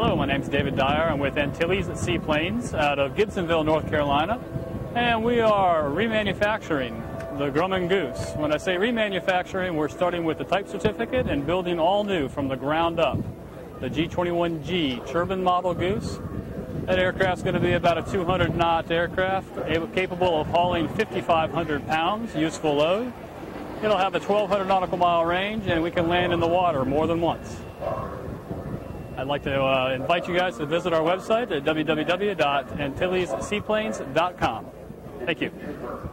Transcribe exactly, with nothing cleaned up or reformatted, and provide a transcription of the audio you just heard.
Hello, my name's David Dyer. I'm with Antilles Seaplanes out of Gibsonville, North Carolina, and we are remanufacturing the Grumman Goose. When I say remanufacturing, we're starting with the type certificate and building all new from the ground up. The G twenty-one G Turbine Model Goose. That aircraft's going to be about a two hundred knot aircraft, capable of hauling fifty-five hundred pounds, useful load. It'll have a twelve hundred nautical mile range, and we can land in the water more than once. I'd like to uh, invite you guys to visit our website at w w w dot antilles seaplanes dot com. Thank you.